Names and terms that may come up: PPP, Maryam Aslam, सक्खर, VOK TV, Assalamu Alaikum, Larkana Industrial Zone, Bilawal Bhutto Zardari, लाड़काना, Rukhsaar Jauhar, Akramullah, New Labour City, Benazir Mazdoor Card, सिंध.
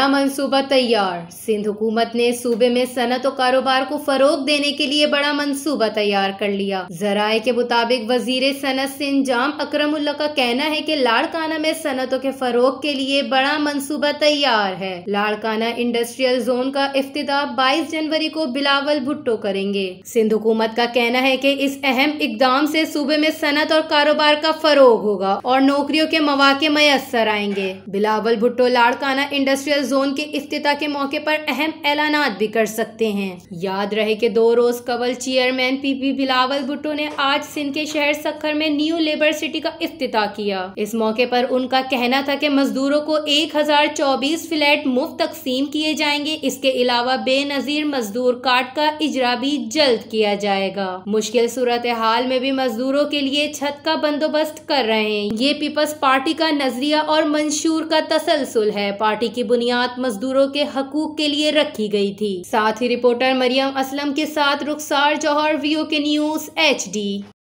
नया मंसूबा तैयार। सिंध हुकूमत ने सूबे में सनत और कारोबार को फरोग देने के लिए बड़ा मंसूबा तैयार कर लिया। जराए के मुताबिक वजीर सनत सिंध जाम अकरमुल्ला का कहना है कि लाड़काना में सनतों के फरोग के लिए बड़ा मंसूबा तैयार है। लाड़काना इंडस्ट्रियल जोन का इफ्तिताह 22 जनवरी को बिलावल भुट्टो करेंगे। सिंध हुकूमत का कहना है कि इस अहम इकदाम से सूबे में सनत और कारोबार का फरोग होगा और नौकरियों के मौके मयसर आएंगे। बिलावल भुट्टो लाड़काना इंडस्ट्रियल जोन के इफ्तिताह के मौके पर अहम ऐलानात भी कर सकते हैं। याद रहे कि 2 रोज कबल चेयरमैन पीपी बिलावल भुट्टो ने आज सिंध के शहर सक्खर में न्यू लेबर सिटी का इफ्तिताह किया। इस मौके पर उनका कहना था कि मजदूरों को 1024 फ्लैट मुफ्त तकसीम किए जाएंगे। इसके अलावा बेनजीर मजदूर कार्ड का इजरा भी जल्द किया जाएगा। मुश्किल सूरत हाल में भी मजदूरों के लिए छत का बंदोबस्त कर रहे हैं। ये पीपल्स पार्टी का नजरिया और मंशूर का तसलसल है। पार्टी की बुनियाद मजदूरों के हकूक के लिए रखी गई थी। साथ ही रिपोर्टर मरियम असलम के साथ Rukhsar Jauhar, VOK news HD।